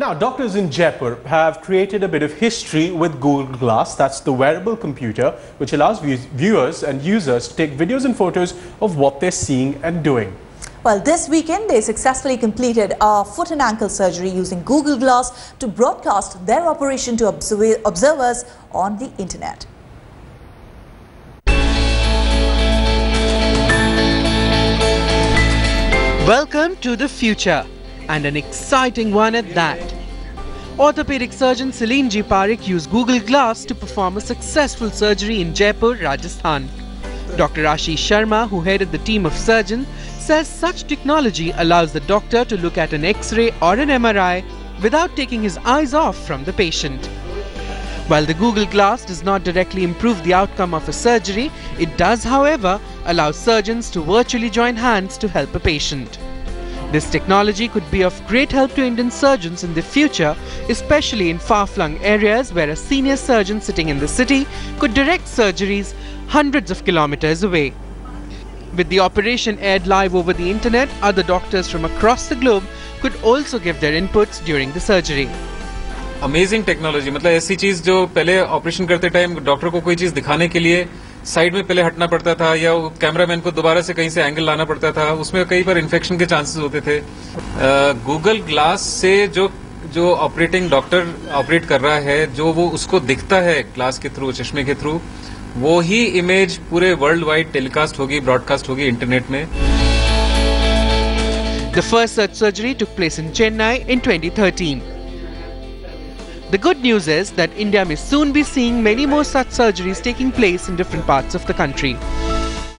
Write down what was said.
Now, doctors in Jaipur have created a bit of history with Google Glass. That's the wearable computer which allows viewers and users to take videos and photos of what they're seeing and doing. Well, this weekend they successfully completed a foot and ankle surgery using Google Glass to broadcast their operation to observers on the internet. Welcome to the future, and an exciting one at that. Orthopedic surgeon Selene J. Parekh used Google Glass to perform a successful surgery in Jaipur, Rajasthan. Dr. Ashish Sharma, who headed the team of surgeons, says such technology allows the doctor to look at an X-ray or an MRI without taking his eyes off from the patient. While the Google Glass does not directly improve the outcome of a surgery, it does, however, allow surgeons to virtually join hands to help a patient. This technology could be of great help to Indian surgeons in the future, especially in far-flung areas where a senior surgeon sitting in the city could direct surgeries hundreds of kilometers away. With the operation aired live over the internet, other doctors from across the globe could also give their inputs during the surgery. Amazing technology. मतलब ऐसी चीज जो पहले operation करते time doctor को कोई चीज दिखाने के लिए साइड में पहले हटना पड़ता था या कैमरामैन को दोबारा से कहीं से एंगल लाना पड़ता था, उसमें कई बार इन्फेक्शन के चांसेस होते थे. गूगल ग्लास से जो ऑपरेटिंग डॉक्टर ऑपरेट कर रहा है, जो वो उसको दिखता है ग्लास के थ्रू, चश्मे के थ्रू, वो ही इमेज पूरे वर्ल्ड वाइड टेलीकास्ट होगी, ब्रॉडकास्ट होगी इंटरनेट में. The first such surgery took place in Chennai in 2013. The good news is that India may soon be seeing many more such surgeries taking place in different parts of the country.